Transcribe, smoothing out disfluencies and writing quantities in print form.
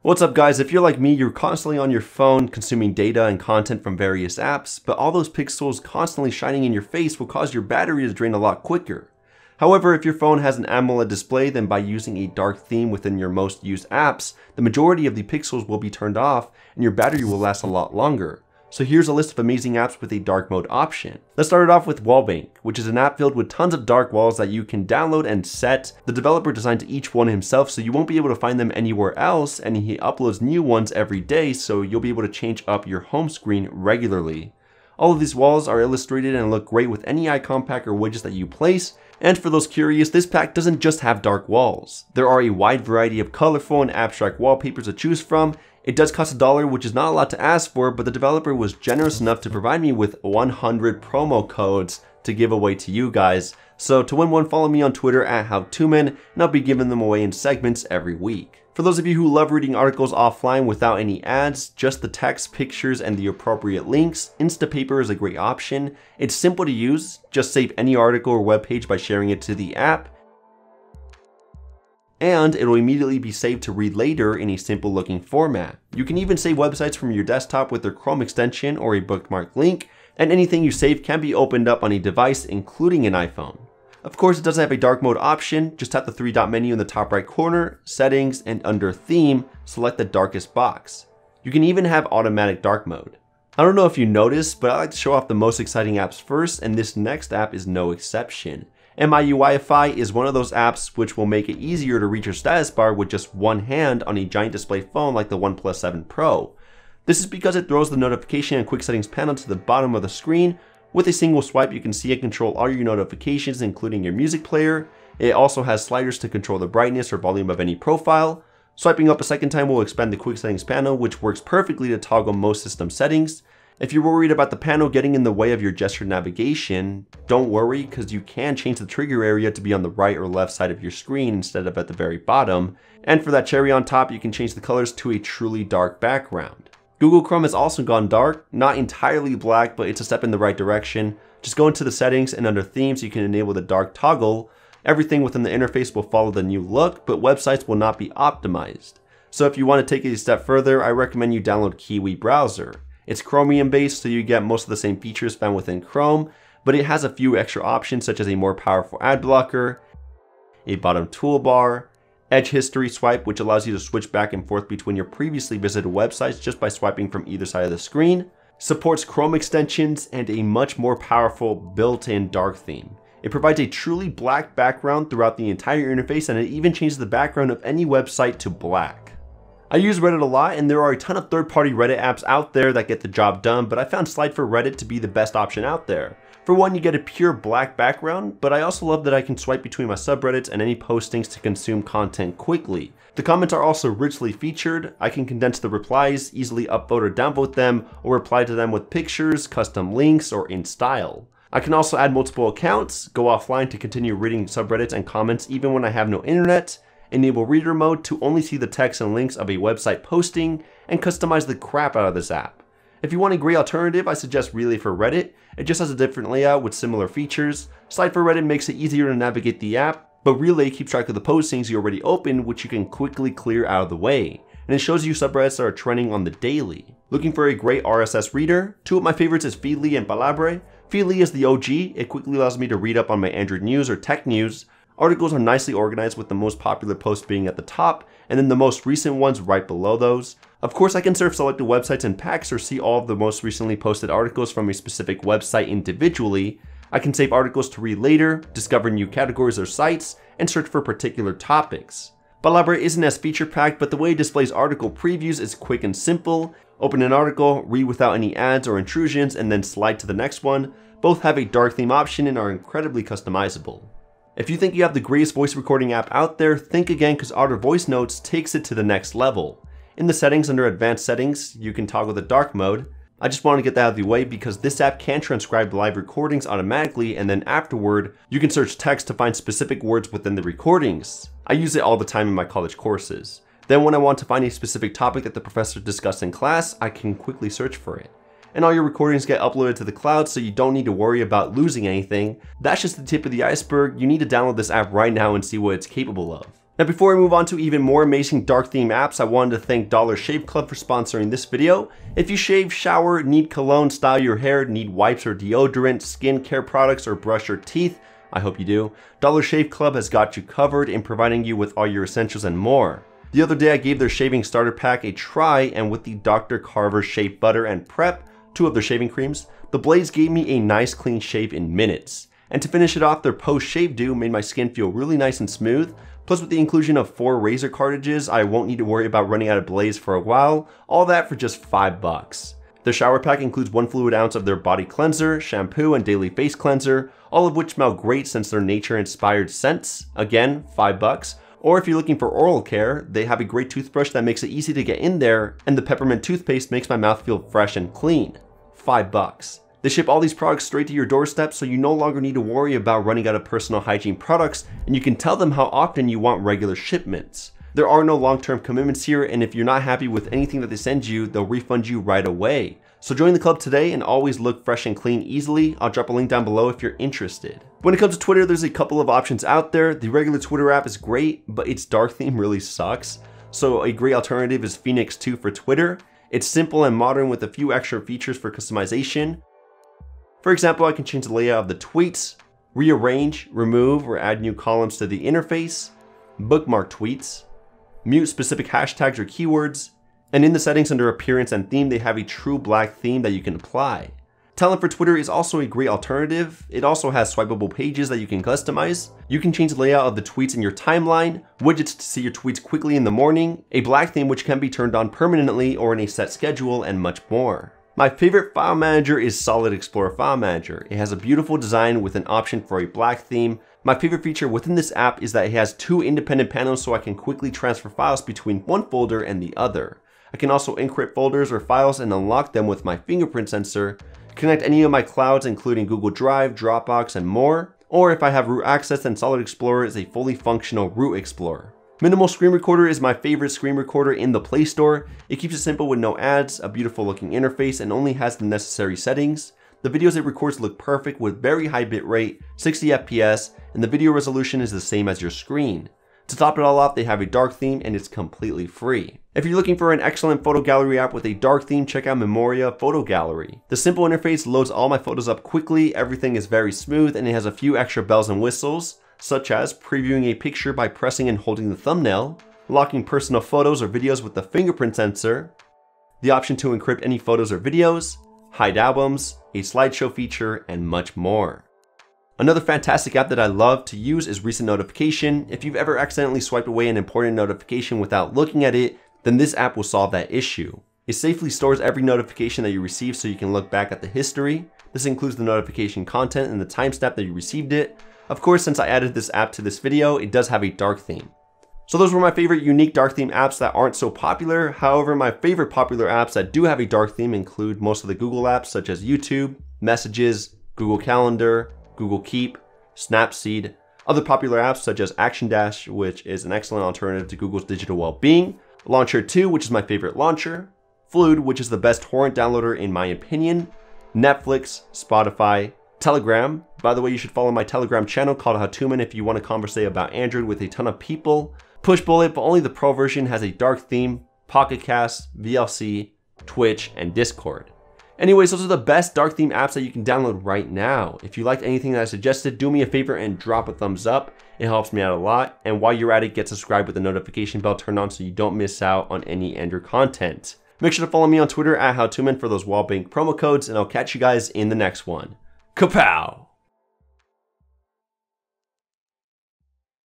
What's up guys, if you're like me, you're constantly on your phone consuming data and content from various apps, but all those pixels constantly shining in your face will cause your battery to drain a lot quicker. However, if your phone has an AMOLED display, then by using a dark theme within your most used apps, the majority of the pixels will be turned off and your battery will last a lot longer. So here's a list of amazing apps with a dark mode option. Let's start it off with Wallbank, which is an app filled with tons of dark walls that you can download and set. The developer designs each one himself, so you won't be able to find them anywhere else, and he uploads new ones every day, so you'll be able to change up your home screen regularly. All of these walls are illustrated and look great with any icon pack or widgets that you place. And for those curious, this pack doesn't just have dark walls. There are a wide variety of colorful and abstract wallpapers to choose from. It does cost $1, which is not a lot to ask for, but the developer was generous enough to provide me with 100 promo codes to give away to you guys. So to win one, follow me on Twitter at HowToMen, and I'll be giving them away in segments every week. For those of you who love reading articles offline without any ads, just the text, pictures, and the appropriate links, Instapaper is a great option. It's simple to use, just save any article or web page by sharing it to the app, and it'll immediately be saved to read later in a simple looking format. You can even save websites from your desktop with their Chrome extension or a bookmark link, and anything you save can be opened up on a device, including an iPhone. Of course, it doesn't have a dark mode option. Just tap the three-dot menu in the top right corner, settings, and under theme, select the darkest box. You can even have automatic dark mode. I don't know if you noticed, but I like to show off the most exciting apps first, and this next app is no exception. MIUI-ify is one of those apps which will make it easier to reach your status bar with just one hand on a giant display phone like the OnePlus 7 Pro. This is because it throws the notification and quick settings panel to the bottom of the screen. With a single swipe, you can see and control all your notifications, including your music player. It also has sliders to control the brightness or volume of any profile. Swiping up a second time will expand the quick settings panel, which works perfectly to toggle most system settings. If you're worried about the panel getting in the way of your gesture navigation, don't worry, because you can change the trigger area to be on the right or left side of your screen instead of at the very bottom. And for that cherry on top, you can change the colors to a truly dark background. Google Chrome has also gone dark, not entirely black, but it's a step in the right direction. Just go into the settings and under themes, you can enable the dark toggle. Everything within the interface will follow the new look, but websites will not be optimized. So if you want to take it a step further, I recommend you download Kiwi Browser. It's Chromium based, so you get most of the same features found within Chrome, but it has a few extra options such as a more powerful ad blocker, a bottom toolbar, edge history swipe, which allows you to switch back and forth between your previously visited websites just by swiping from either side of the screen, supports Chrome extensions, and a much more powerful built-in dark theme. It provides a truly black background throughout the entire interface, and it even changes the background of any website to black. I use Reddit a lot, and there are a ton of third-party Reddit apps out there that get the job done, but I found Slide for Reddit to be the best option out there. For one, you get a pure black background, but I also love that I can swipe between my subreddits and any postings to consume content quickly. The comments are also richly featured. I can condense the replies, easily upvote or downvote them, or reply to them with pictures, custom links, or in style. I can also add multiple accounts, go offline to continue reading subreddits and comments even when I have no internet, enable reader mode to only see the text and links of a website posting, and customize the crap out of this app. If you want a great alternative, I suggest Relay for Reddit. It just has a different layout with similar features. Slide for Reddit makes it easier to navigate the app, but Relay keeps track of the postings you already opened, which you can quickly clear out of the way. And it shows you subreddits that are trending on the daily. Looking for a great RSS reader? Two of my favorites is Feedly and Palabre. Feedly is the OG. It quickly allows me to read up on my Android news or tech news. Articles are nicely organized with the most popular posts being at the top, and then the most recent ones right below those. Of course, I can surf selected websites and packs or see all of the most recently posted articles from a specific website individually. I can save articles to read later, discover new categories or sites, and search for particular topics. Palabre isn't as feature-packed, but the way it displays article previews is quick and simple. Open an article, read without any ads or intrusions, and then slide to the next one. Both have a dark theme option and are incredibly customizable. If you think you have the greatest voice recording app out there, think again, because Otter Voice Notes takes it to the next level. In the settings under advanced settings, you can toggle the dark mode. I just want to get that out of the way because this app can transcribe live recordings automatically, and then afterward, you can search text to find specific words within the recordings. I use it all the time in my college courses. Then when I want to find a specific topic that the professor discussed in class, I can quickly search for it. And all your recordings get uploaded to the cloud, so you don't need to worry about losing anything. That's just the tip of the iceberg. You need to download this app right now and see what it's capable of. Now, before I move on to even more amazing dark theme apps, I wanted to thank Dollar Shave Club for sponsoring this video. If you shave, shower, need cologne, style your hair, need wipes or deodorant, skincare products, or brush your teeth, I hope you do, Dollar Shave Club has got you covered in providing you with all your essentials and more. The other day I gave their shaving starter pack a try, and with the Dr. Carver Shave Butter and Prep, two of their shaving creams, the Blaze gave me a nice clean shave in minutes. And to finish it off, their post-shave do made my skin feel really nice and smooth. Plus, with the inclusion of 4 razor cartridges, I won't need to worry about running out of Blaze for a while, all that for just $5. Their shower pack includes 1 fluid ounce of their body cleanser, shampoo, and daily face cleanser, all of which smell great since they're nature-inspired scents. Again, $5. Or if you're looking for oral care, they have a great toothbrush that makes it easy to get in there, and the peppermint toothpaste makes my mouth feel fresh and clean. $5. They ship all these products straight to your doorstep, so you no longer need to worry about running out of personal hygiene products, and you can tell them how often you want regular shipments. There are no long-term commitments here, and if you're not happy with anything that they send you, they'll refund you right away. So join the club today and always look fresh and clean easily. I'll drop a link down below if you're interested. When it comes to Twitter, there's a couple of options out there. The regular Twitter app is great, but its dark theme really sucks. So a great alternative is Fenix 2 for Twitter. It's simple and modern with a few extra features for customization. For example, I can change the layout of the tweets, rearrange, remove, or add new columns to the interface, bookmark tweets, mute specific hashtags or keywords, and in the settings under appearance and theme, they have a true black theme that you can apply. Talon for Twitter is also a great alternative. It also has swipeable pages that you can customize. You can change the layout of the tweets in your timeline, widgets to see your tweets quickly in the morning, a black theme which can be turned on permanently or in a set schedule, and much more. My favorite file manager is Solid Explorer File Manager. It has a beautiful design with an option for a black theme. My favorite feature within this app is that it has 2 independent panels, so I can quickly transfer files between one folder and the other. I can also encrypt folders or files and unlock them with my fingerprint sensor, connect any of my clouds including Google Drive, Dropbox, and more, or if I have root access, then Solid Explorer is a fully functional root explorer. MNML Screen Recorder is my favorite screen recorder in the Play Store. It keeps it simple with no ads, a beautiful looking interface, and only has the necessary settings. The videos it records look perfect with very high bitrate, 60 FPS, and the video resolution is the same as your screen. To top it all off, they have a dark theme and it's completely free. If you're looking for an excellent photo gallery app with a dark theme, check out Memoria Photo Gallery. The simple interface loads all my photos up quickly, everything is very smooth, and it has a few extra bells and whistles, such as previewing a picture by pressing and holding the thumbnail, locking personal photos or videos with the fingerprint sensor, the option to encrypt any photos or videos, hide albums, a slideshow feature, and much more. Another fantastic app that I love to use is Recent Notification. If you've ever accidentally swiped away an important notification without looking at it, then this app will solve that issue. It safely stores every notification that you receive so you can look back at the history. This includes the notification content and the timestamp that you received it. Of course, since I added this app to this video, it does have a dark theme. So those were my favorite unique dark theme apps that aren't so popular. However, my favorite popular apps that do have a dark theme include most of the Google apps such as YouTube, Messages, Google Calendar, Google Keep, Snapseed, other popular apps such as Action Dash, which is an excellent alternative to Google's digital well-being, Launcher 2, which is my favorite launcher, Flud, which is the best torrent downloader in my opinion, Netflix, Spotify, Telegram. By the way, you should follow my Telegram channel called HowToMen if you want to conversate about Android with a ton of people. Pushbullet, but only the pro version, has a dark theme, Pocket Cast, VLC, Twitch, and Discord. Anyways, those are the best dark theme apps that you can download right now. If you liked anything that I suggested, do me a favor and drop a thumbs up. It helps me out a lot. And while you're at it, get subscribed with the notification bell turned on so you don't miss out on any Android content. Make sure to follow me on Twitter at HowToMen for those Wallbank promo codes, and I'll catch you guys in the next one. Kapow!